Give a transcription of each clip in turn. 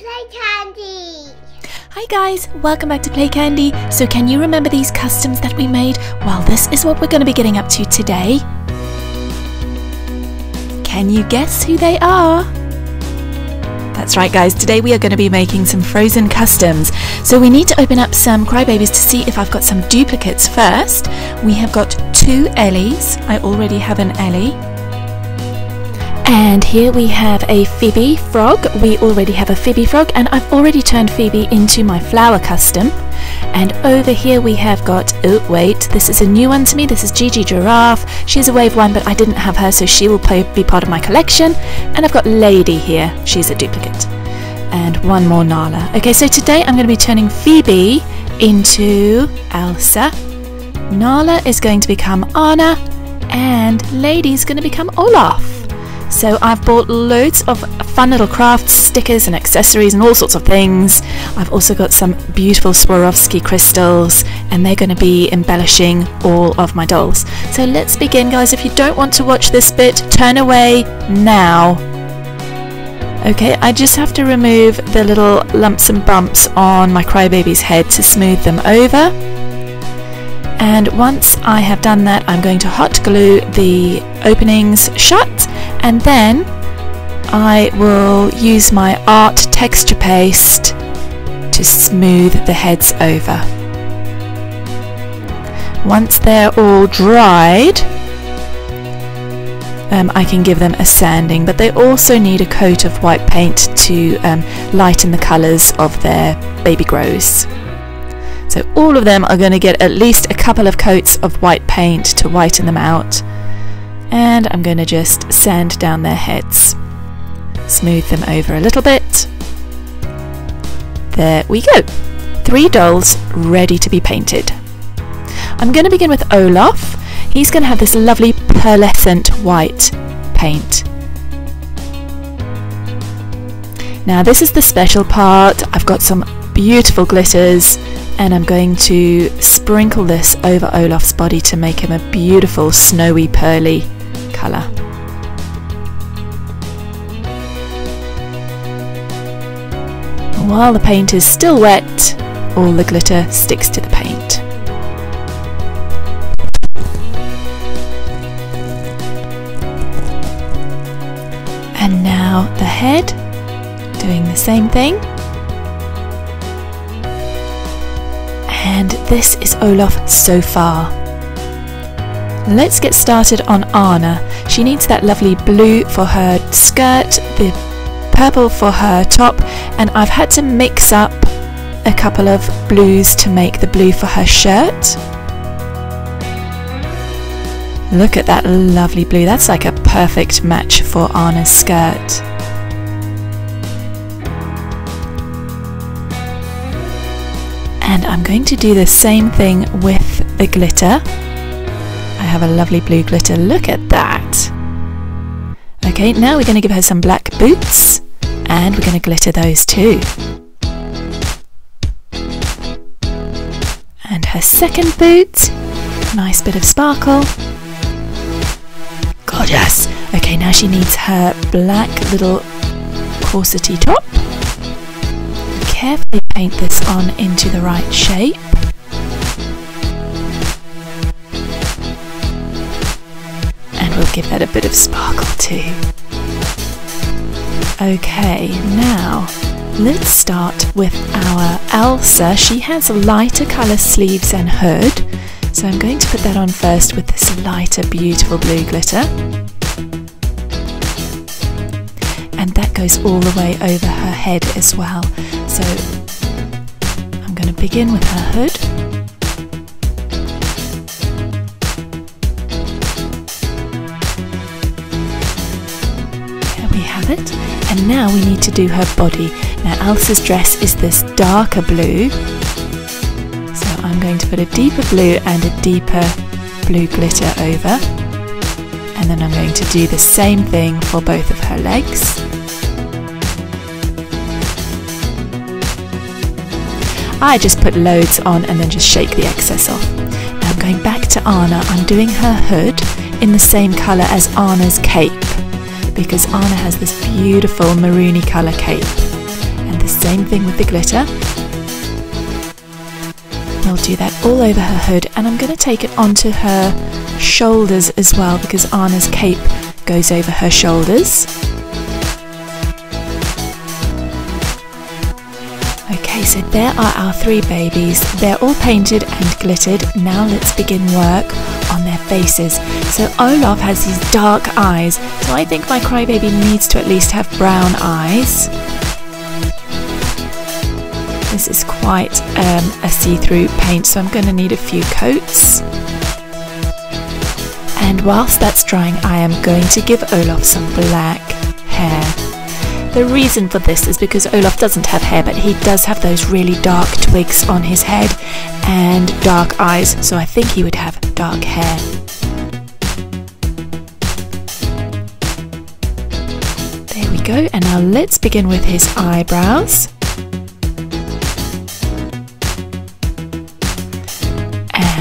Play Candy! Hi guys, welcome back to Play Candy. So can you remember these customs that we made? Well, this is what we're going to be getting up to today. Can you guess who they are? That's right guys, today we are going to be making some Frozen customs. So we need to open up some Crybabies to see if I've got some duplicates first. We have got two Ellies. I already have an Ellie. And here we have a Phoebe Frog. We already have a Phoebe Frog, and I've already turned Phoebe into my flower custom. And over here we have got, oh wait, this is a new one to me. This is Gigi Giraffe. She's a wave one, but I didn't have her, so she will be part of my collection. And I've got Lady here. She's a duplicate. And one more Nala. Okay, so today I'm going to be turning Phoebe into Elsa. Nala is going to become Anna, and Lady's going to become Olaf. So I've bought loads of fun little crafts, stickers and accessories and all sorts of things. I've also got some beautiful Swarovski crystals, and they're going to be embellishing all of my dolls. So let's begin guys. If you don't want to watch this bit, turn away now. Okay, I just have to remove the little lumps and bumps on my Crybaby's head to smooth them over. And once I have done that, I'm going to hot glue the openings shut, and then I will use my art texture paste to smooth the heads over. Once they're all dried, I can give them a sanding, but they also need a coat of white paint to lighten the colours of their baby grows. So all of them are going to get at least a couple of coats of white paint to whiten them out. And I'm going to just sand down their heads. Smooth them over a little bit. There we go. 3 dolls ready to be painted. I'm going to begin with Olaf. He's going to have this lovely pearlescent white paint. Now this is the special part. I've got some beautiful glitters, and I'm going to sprinkle this over Olaf's body to make him a beautiful snowy pearly colour. While the paint is still wet, all the glitter sticks to the paint. And now the head, doing the same thing. And this is Olaf so far. Let's get started on Anna. She needs that lovely blue for her skirt, the purple for her top, and I've had to mix up a couple of blues to make the blue for her shirt. Look at that lovely blue. That's like a perfect match for Anna's skirt. And I'm going to do the same thing with the glitter. I have a lovely blue glitter, look at that! Okay, now we're going to give her some black boots, and we're going to glitter those too. And her second boot, nice bit of sparkle. Gorgeous! Okay, now she needs her black little corsety top. Carefully paint this on into the right shape. And we'll give that a bit of sparkle too. Okay, now let's start with our Elsa. She has lighter colour sleeves and hood. So I'm going to put that on first with this lighter, beautiful blue glitter. And that goes all the way over her head as well. So I'm going to begin with her hood. There we have it. And now we need to do her body. Now Elsa's dress is this darker blue. So I'm going to put a deeper blue and a deeper blue glitter over. And then I'm going to do the same thing for both of her legs. I just put loads on and then just shake the excess off. Now I'm going back to Anna. I'm doing her hood in the same colour as Anna's cape, because Anna has this beautiful maroony colour cape. and the same thing with the glitter. I'll do that all over her hood, and I'm going to take it onto her shoulders as well, because Anna's cape goes over her shoulders. Okay, so there are our three babies. They're all painted and glittered. Now let's begin work on their faces. So Olaf has these dark eyes, so I think my crybaby needs to at least have brown eyes. This is quite a see-through paint, so I'm going to need a few coats. And whilst that's drying, I am going to give Olaf some black hair. The reason for this is because Olaf doesn't have hair, but he does have those really dark twigs on his head and dark eyes, so I think he would have dark hair. There we go, and now let's begin with his eyebrows.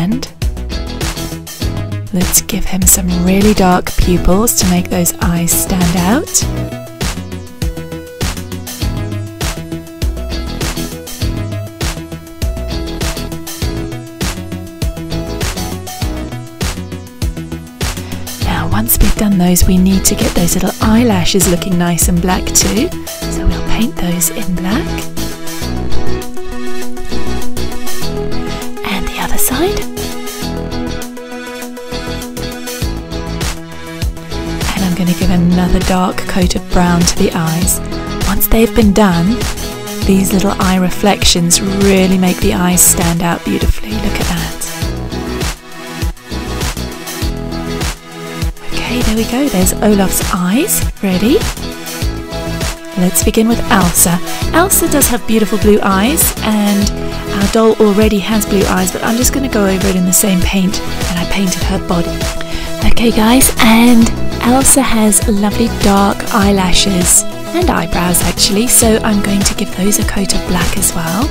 And let's give him some really dark pupils to make those eyes stand out. Now once we've done those, we need to get those little eyelashes looking nice and black too, so we'll paint those in black. Side. And I'm going to give another dark coat of brown to the eyes. Once they've been done, these little eye reflections really make the eyes stand out beautifully. Look at that. Okay, there we go. There's Olaf's eyes ready. Let's begin with Elsa. Elsa does have beautiful blue eyes, and our doll already has blue eyes, but I'm just going to go over it in the same paint that I painted her body. Okay guys, and Elsa has lovely dark eyelashes and eyebrows actually, so I'm going to give those a coat of black as well.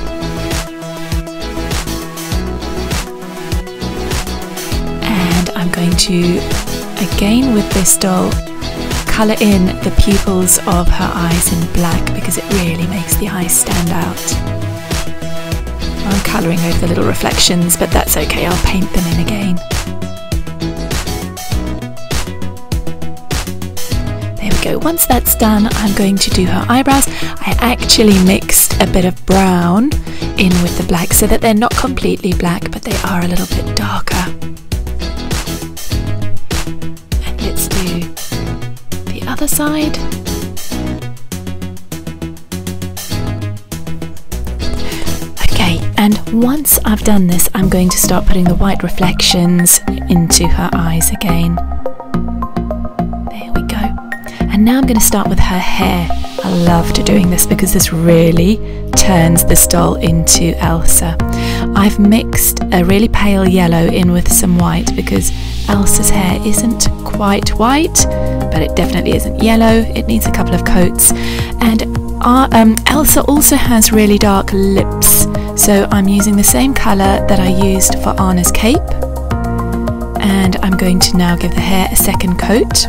And I'm going to, again with this doll, colour in the pupils of her eyes in black because it really makes the eyes stand out. I'm colouring over the little reflections, but that's okay, I'll paint them in again. There we go, once that's done I'm going to do her eyebrows. I actually mixed a bit of brown in with the black so that they're not completely black, but they are a little bit darker. And let's do other side. Okay, and once I've done this, I'm going to start putting the white reflections into her eyes again. There we go. And now I'm going to start with her hair. I love doing this because this really turns this doll into Elsa. I've mixed a really pale yellow in with some white because Elsa's hair isn't quite white, but it definitely isn't yellow. It needs a couple of coats. And Elsa also has really dark lips, so I'm using the same colour that I used for Anna's cape. And I'm going to now give the hair a second coat.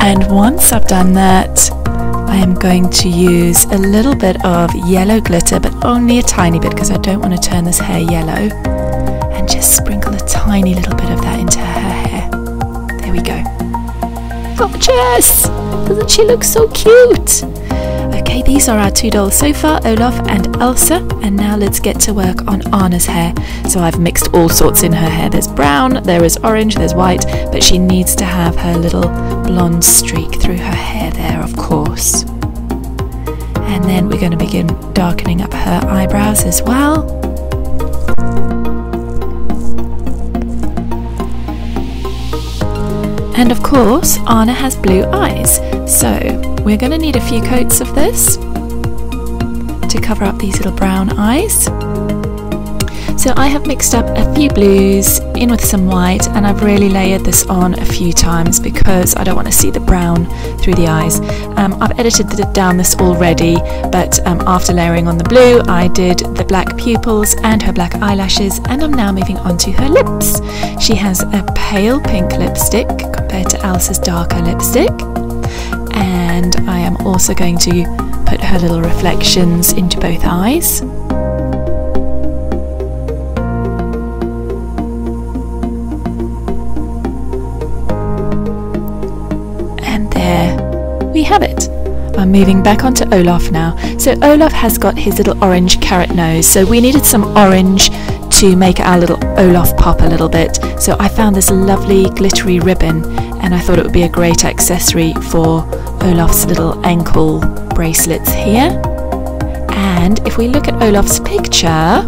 And once I've done that, I am going to use a little bit of yellow glitter, but only a tiny bit because I don't want to turn this hair yellow. And just sprinkle a tiny little bit of that into her hair. There we go. Gorgeous! Doesn't she look so cute? Okay, these are our two dolls so far, Olaf and Elsa. And now let's get to work on Anna's hair. So I've mixed all sorts in her hair. There's brown, there is orange, there's white, but she needs to have her little blonde streak through her hair there, of course. And then we're going to begin darkening up her eyebrows as well. And of course, Anna has blue eyes, so we're going to need a few coats of this to cover up these little brown eyes. So I have mixed up a few blues in with some white, and I've really layered this on a few times because I don't want to see the brown through the eyes. I've edited down this already, but after layering on the blue, I did the black pupils and her black eyelashes, and I'm now moving on to her lips. She has a pale pink lipstick compared to Elsa's darker lipstick, and I am also going to put her little reflections into both eyes. And there we have it. I'm moving back onto Olaf now. So Olaf has got his little orange carrot nose, so we needed some orange to make our little Olaf pop a little bit. So I found this lovely glittery ribbon and I thought it would be a great accessory for Olaf's little ankle bracelets here. And if we look at Olaf's picture,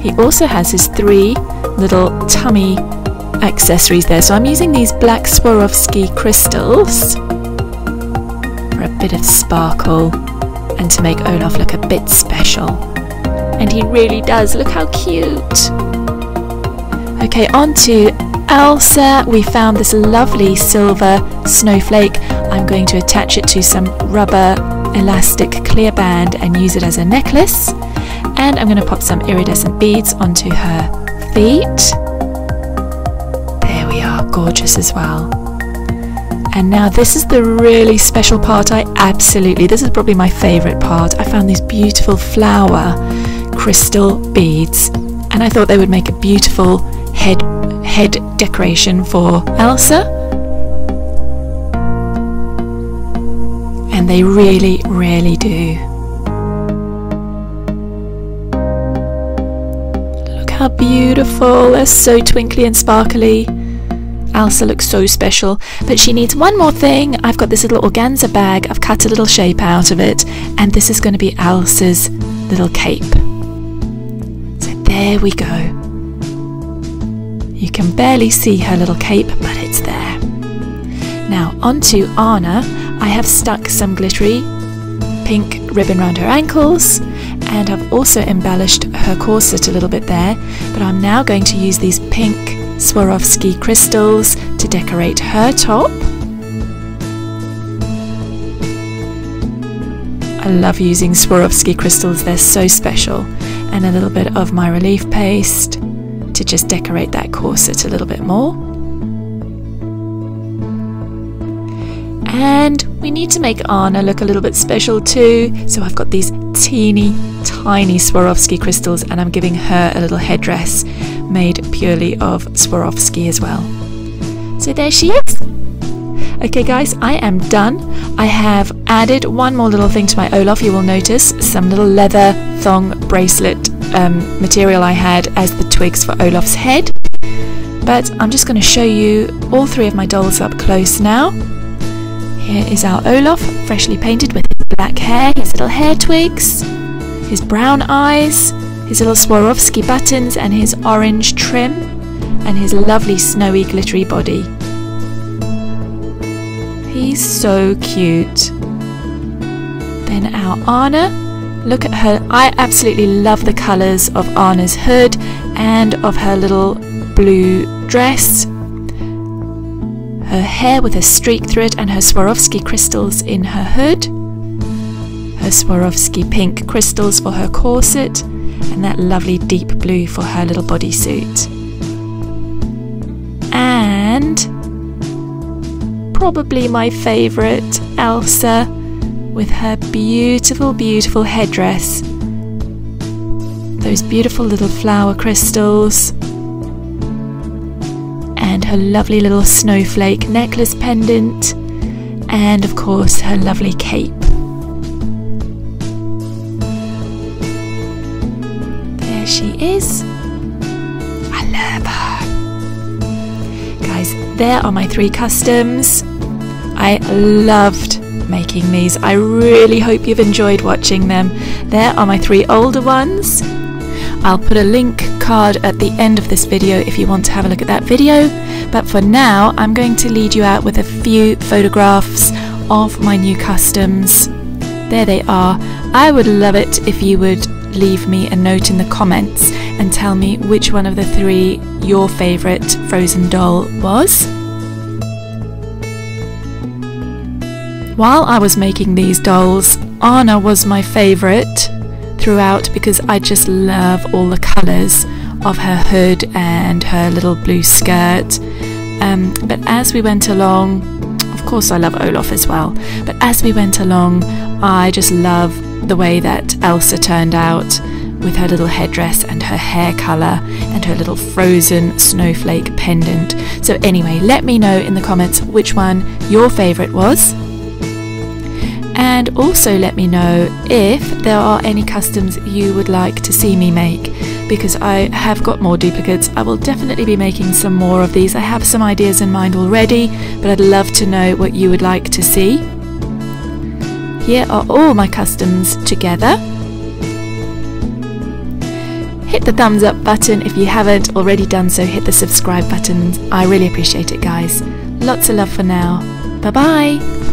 he also has his three little tummy accessories there. So I'm using these black Swarovski crystals, a bit of sparkle and to make Olaf look a bit special. And he really does, look how cute. Okay, on to Elsa. We found this lovely silver snowflake. I'm going to attach it to some rubber elastic clear band and use it as a necklace, and I'm going to pop some iridescent beads onto her feet. There we are, gorgeous as well. And now this is the really special part. This is probably my favourite part. I found these beautiful flower crystal beads and I thought they would make a beautiful head decoration for Elsa. And they really, really do. Look how beautiful, they're so twinkly and sparkly. Elsa looks so special, but she needs one more thing. I've got this little organza bag, I've cut a little shape out of it, and this is going to be Elsa's little cape. So there we go. You can barely see her little cape, but it's there. Now onto Anna. I have stuck some glittery pink ribbon around her ankles, and I've also embellished her corset a little bit there, but I'm now going to use these pink Swarovski crystals to decorate her top. I love using Swarovski crystals, they're so special. And a little bit of my relief paste to just decorate that corset a little bit more. And we need to make Anna look a little bit special too, so I've got these teeny tiny Swarovski crystals and I'm giving her a little headdress made purely of Swarovski as well. So there she is. Okay guys, I am done. I have added one more little thing to my Olaf. You will notice some little leather thong bracelet material I had as the twigs for Olaf's head, but I'm just going to show you all three of my dolls up close now. Here is our Olaf, freshly painted with black hair, his little hair twigs, his brown eyes, his little Swarovski buttons and his orange trim, and his lovely snowy glittery body. He's so cute. Then our Anna, look at her. I absolutely love the colours of Anna's hood and of her little blue dress, her hair with a streak through it, and her Swarovski crystals in her hood, her Swarovski pink crystals for her corset, and that lovely deep blue for her little bodysuit. And probably my favourite, Elsa, with her beautiful, beautiful headdress, those beautiful little flower crystals, and her lovely little snowflake necklace pendant, and of course her lovely cape. She is. I love her. Guys, there are my three customs. I loved making these. I really hope you've enjoyed watching them. There are my three older ones. I'll put a link card at the end of this video if you want to have a look at that video. But for now, I'm going to lead you out with a few photographs of my new customs. There they are. I would love it if you would leave me a note in the comments and tell me which one of the three your favourite Frozen doll was. While I was making these dolls, Anna was my favourite throughout because I just love all the colours of her hood and her little blue skirt. But as we went along, course I love Olaf as well, but as we went along, I just love the way that Elsa turned out with her little headdress and her hair colour and her little Frozen snowflake pendant. So anyway, let me know in the comments which one your favourite was. And also let me know if there are any customs you would like to see me make, because I have got more duplicates. I will definitely be making some more of these. I have some ideas in mind already, but I'd love to know what you would like to see. Here are all my customs together. Hit the thumbs up button if you haven't already done so. Hit the subscribe button. I really appreciate it, guys. Lots of love for now. Bye bye.